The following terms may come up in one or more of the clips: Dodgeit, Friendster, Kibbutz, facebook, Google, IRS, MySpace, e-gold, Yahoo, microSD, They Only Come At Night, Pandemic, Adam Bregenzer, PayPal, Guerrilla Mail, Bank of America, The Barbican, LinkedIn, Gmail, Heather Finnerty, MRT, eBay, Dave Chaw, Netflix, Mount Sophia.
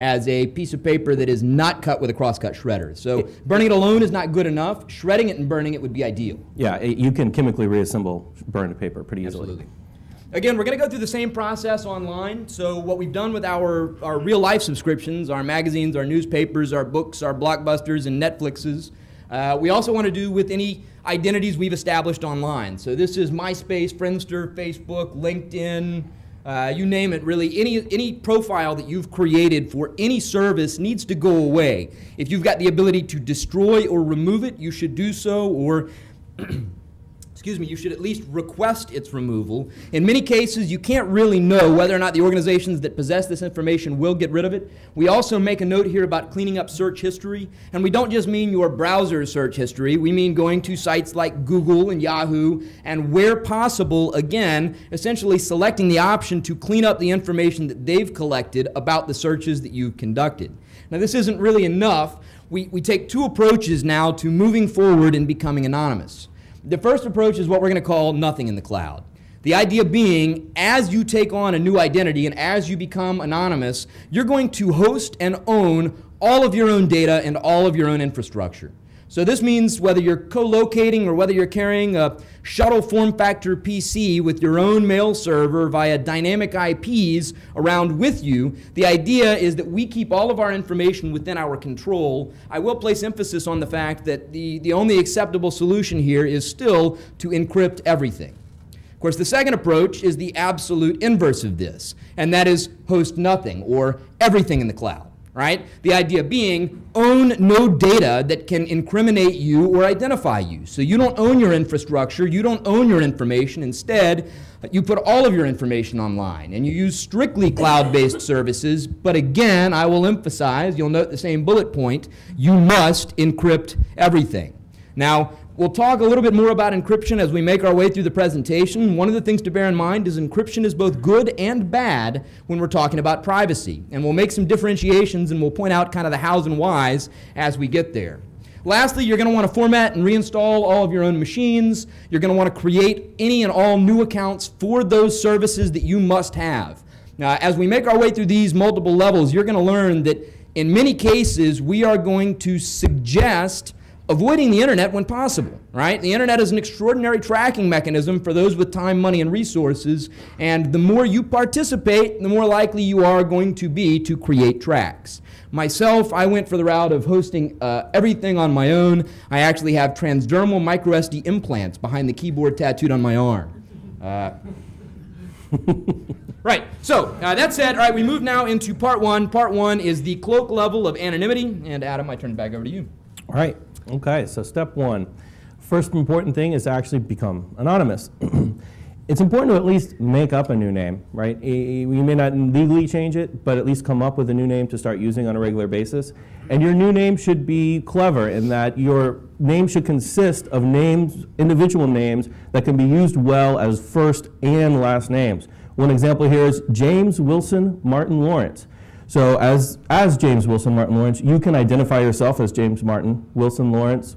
as a piece of paper that is not cut with a crosscut shredder. So burning it alone is not good enough. Shredding it and burning it would be ideal. Yeah, you can chemically reassemble burned paper pretty easily. Absolutely. Again, we're going to go through the same process online. So what we've done with our real-life subscriptions, our magazines, our newspapers, our books, our Blockbusters, and Netflixes, we also want to do with any identities we've established online. So this is MySpace, Friendster, Facebook, LinkedIn, you name it, really. Any profile that you've created for any service needs to go away. If you've got the ability to destroy or remove it, you should do so, or excuse me, you should at least request its removal. In many cases, you can't really know whether or not the organizations that possess this information will get rid of it. We also make a note here about cleaning up search history. And we don't just mean your browser's search history. We mean going to sites like Google and Yahoo, and where possible, again, essentially selecting the option to clean up the information that they've collected about the searches that you've conducted. Now, this isn't really enough. We take two approaches now to moving forward and becoming anonymous. The first approach is what we're going to call nothing in the cloud. The idea being, as you take on a new identity and as you become anonymous, you're going to host and own all of your own data and all of your own infrastructure. So this means whether you're co-locating or whether you're carrying a shuttle form factor PC with your own mail server via dynamic IPs around with you, the idea is that we keep all of our information within our control. I will place emphasis on the fact that the only acceptable solution here is still to encrypt everything. Of course, the second approach is the absolute inverse of this, and that is host nothing or everything in the cloud. Right? The idea being, own no data that can incriminate you or identify you. So you don't own your infrastructure, you don't own your information. Instead, you put all of your information online, and you use strictly cloud-based services. But again, I will emphasize, you'll note the same bullet point, you must encrypt everything. Now, we'll talk a little bit more about encryption as we make our way through the presentation. One of the things to bear in mind is encryption is both good and bad when we're talking about privacy. And we'll make some differentiations, and we'll point out kind of the hows and whys as we get there. Lastly, you're going to want to format and reinstall all of your own machines. You're going to want to create any and all new accounts for those services that you must have. Now, as we make our way through these multiple levels, you're going to learn that in many cases, we are going to suggest avoiding the internet when possible, right? The internet is an extraordinary tracking mechanism for those with time, money, and resources. And the more you participate, the more likely you are going to be to create tracks. Myself, I went for the route of hosting everything on my own. I actually have transdermal microSD implants behind the keyboard tattooed on my arm. Right, so that said, all right, we move now into part one. Part one is the cloak level of anonymity. And Adam, I turn it back over to you. All right. Okay, so step one. First important thing is to actually become anonymous. It's important to at least make up a new name, right? You may not legally change it, but at least come up with a new name to start using on a regular basis. And your new name should be clever in that your name should consist of names, individual names that can be used well as first and last names. One example here is James Wilson Martin Lawrence. So as James Wilson Martin Lawrence, you can identify yourself as James Martin, Wilson Lawrence,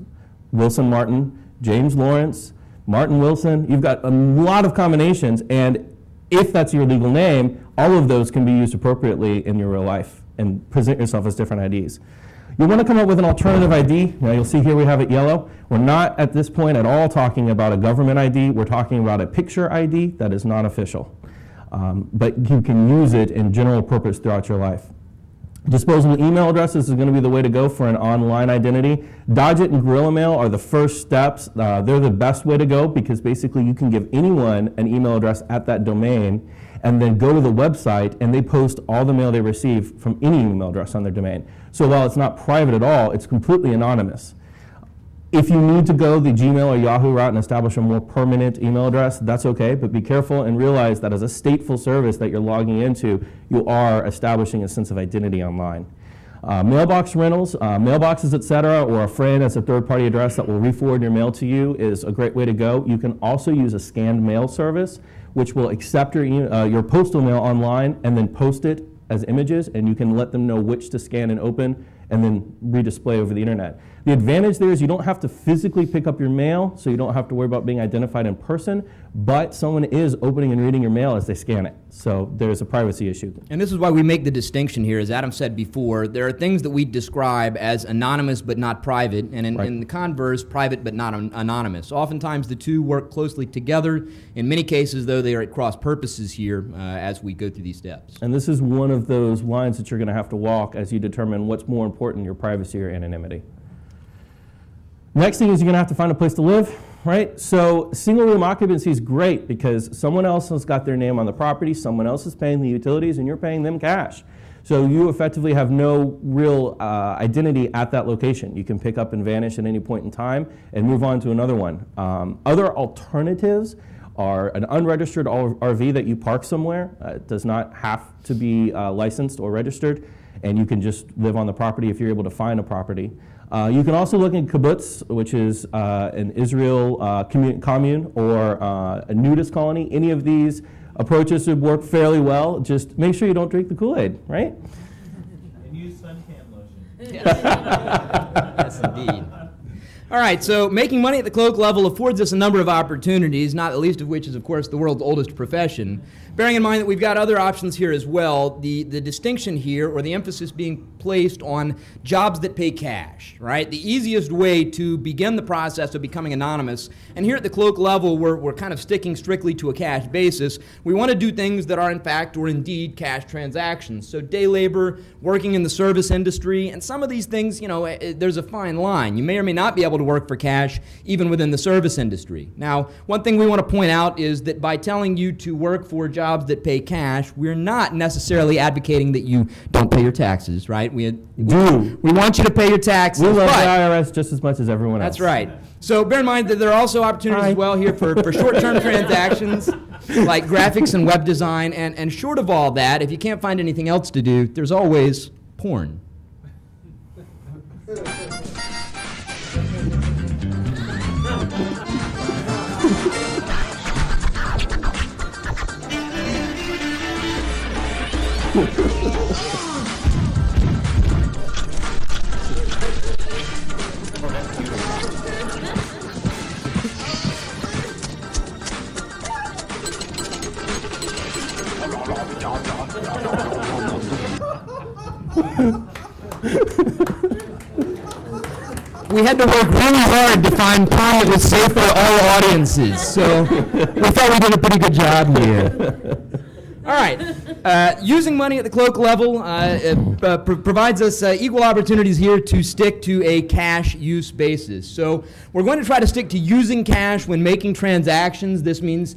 Wilson Martin, James Lawrence, Martin Wilson. You've got a lot of combinations, and if that's your legal name, all of those can be used appropriately in your real life and present yourself as different IDs. You want to come up with an alternative ID. Now you'll see here we have it yellow. We're not at this point at all talking about a government ID. We're talking about a picture ID that is not official. But you can use it in general purpose throughout your life. Disposable email addresses is going to be the way to go for an online identity. Dodgeit and Guerrilla Mail are the first steps. They're the best way to go because basically you can give anyone an email address at that domain and then go to the website and they post all the mail they receive from any email address on their domain. So while it's not private at all, it's completely anonymous. If you need to go the Gmail or Yahoo route and establish a more permanent email address, that's okay, but be careful and realize that as a stateful service that you're logging into, you are establishing a sense of identity online. Mailbox rentals, mailboxes, etc., or a friend as a third-party address that will re-forward your mail to you is a great way to go. You can also use a scanned mail service, which will accept your postal mail online and then post it as images, and you can let them know which to scan and open and then redisplay over the internet. The advantage there is you don't have to physically pick up your mail, so you don't have to worry about being identified in person, but someone is opening and reading your mail as they scan it. So there's a privacy issue. And this is why we make the distinction here. As Adam said before, there are things that we describe as anonymous but not private, and in the converse, private but not anonymous. Oftentimes the two work closely together. In many cases, though, they are at cross purposes here as we go through these steps. And this is one of those lines that you're going to have to walk as you determine what's more important, your privacy or anonymity. Next thing is you're going to have to find a place to live, right? So single room occupancy is great because someone else has got their name on the property, someone else is paying the utilities, and you're paying them cash. So you effectively have no real identity at that location. You can pick up and vanish at any point in time and move on to another one. Other alternatives are an unregistered RV that you park somewhere. It does not have to be licensed or registered, and you can just live on the property if you're able to find a property. You can also look in kibbutz, which is an Israel commune or a nudist colony. Any of these approaches would work fairly well. Just make sure you don't drink the Kool-Aid, right? And use suntan lotion. Yes, indeed. All right, so making money at the cloak level affords us a number of opportunities, not the least of which is, of course, the world's oldest profession. Bearing in mind that we've got other options here as well, the distinction here, or the emphasis being placed on jobs that pay cash, right? The easiest way to begin the process of becoming anonymous, and here at the cloak level, we're kind of sticking strictly to a cash basis. We want to do things that are, in fact, or indeed, cash transactions. So day labor, working in the service industry, and some of these things, you know, there's a fine line. You may or may not be able to work for cash even within the service industry. Now, one thing we want to point out is that by telling you to work for jobs that pay cash, we're not necessarily advocating that you don't pay your taxes, right? We want you to pay your taxes. We love the IRS just as much as everyone else. That's right. So bear in mind that there are also opportunities as well here for short-term transactions like graphics and web design. And short of all that, if you can't find anything else to do, there's always porn. We had to work really hard to find porn that was safe for all audiences, so we thought we did a pretty good job here. All right. Using money at the cloak level provides us equal opportunities here to stick to a cash use basis. So we're going to try to stick to using cash when making transactions. This means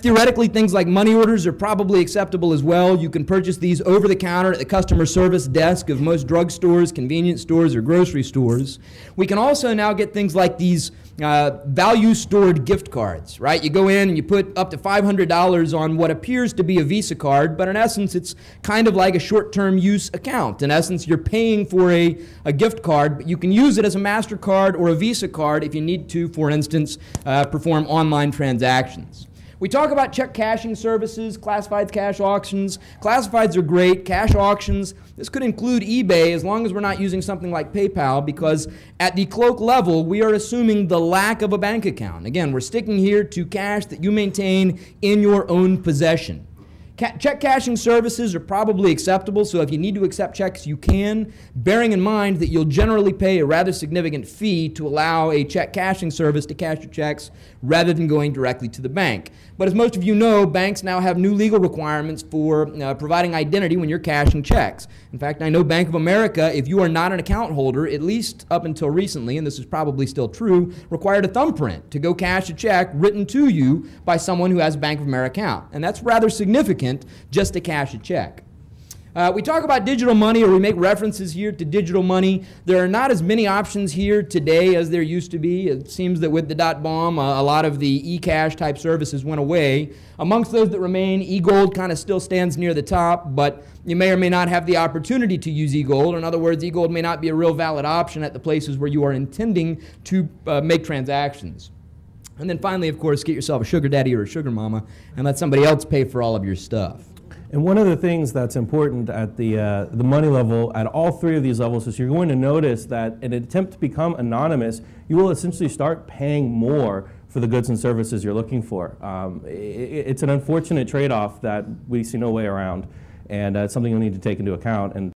theoretically things like money orders are probably acceptable as well. You can purchase these over the counter at the customer service desk of most drugstores, convenience stores, or grocery stores. We can also now get things like these value-stored gift cards, right? You go in and you put up to $500 on what appears to be a Visa card, but in essence, it's kind of like a short-term use account. In essence, you're paying for a gift card, but you can use it as a MasterCard or a Visa card if you need to, for instance, perform online transactions. We talk about check cashing services, classifieds, cash auctions. Classifieds are great. Cash auctions, this could include eBay as long as we're not using something like PayPal, because at the cloak level, we are assuming the lack of a bank account. Again, we're sticking here to cash that you maintain in your own possession. Check cashing services are probably acceptable, so if you need to accept checks, you can, bearing in mind that you'll generally pay a rather significant fee to allow a check cashing service to cash your checks rather than going directly to the bank. But as most of you know, banks now have new legal requirements for providing identity when you're cashing checks. In fact, I know Bank of America, if you are not an account holder, at least up until recently, and this is probably still true, required a thumbprint to go cash a check written to you by someone who has a Bank of America account, and that's rather significant just to cash a check. We talk about digital money, or we make references here to digital money. There are not as many options here today as there used to be. It seems that with the dot-bomb, a lot of the e-cash type services went away. Amongst those that remain, e-gold kind of still stands near the top, but you may or may not have the opportunity to use e-gold. In other words, e-gold may not be a real valid option at the places where you are intending to make transactions. And then finally, of course, get yourself a sugar daddy or a sugar mama and let somebody else pay for all of your stuff. And one of the things that's important at the money level, at all three of these levels, is you're going to notice that in an attempt to become anonymous, you will essentially start paying more for the goods and services you're looking for. It's an unfortunate trade-off that we see no way around, and it's something you'll need to take into account. And